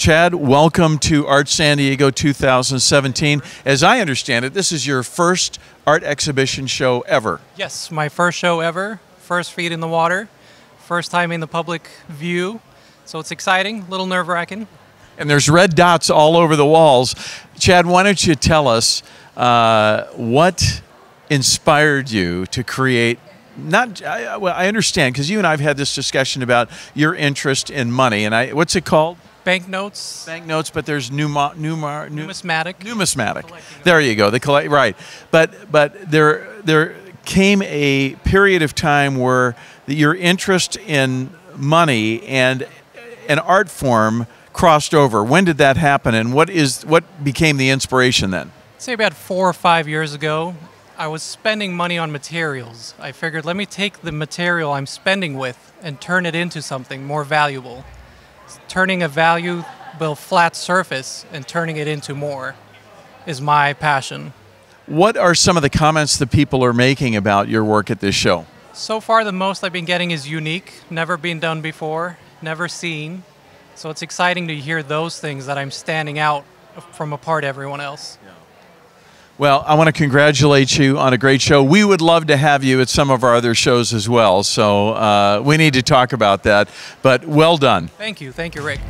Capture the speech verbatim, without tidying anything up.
Chad, welcome to Art San Diego two thousand seventeen. As I understand it, this is your first art exhibition show ever. Yes, my first show ever. First feet in the water. First time in the public view. So it's exciting, a little nerve-wracking. And there's red dots all over the walls. Chad, why don't you tell us uh, what inspired you to create Not, I, well, I understand, because you and I have had this discussion about your interest in money, and I, what's it called? Banknotes. Banknotes, but there's numo, numo, num, numismatic. Numismatic. There you go. The collect, right. But but there there came a period of time where the, your interest in money and an art form crossed over. When did that happen, and what is what became the inspiration then? I'd say about four or five years ago. I was spending money on materials. I figured, let me take the material I'm spending with and turn it into something more valuable. Turning a valuable flat surface and turning it into more is my passion. What are some of the comments that people are making about your work at this show? So far, the most I've been getting is unique, never been done before, never seen. So it's exciting to hear those things, that I'm standing out from apart everyone else. Yeah. Well, I want to congratulate you on a great show. We would love to have you at some of our other shows as well, so uh, we need to talk about that. But well done. Thank you. Thank you, Rick.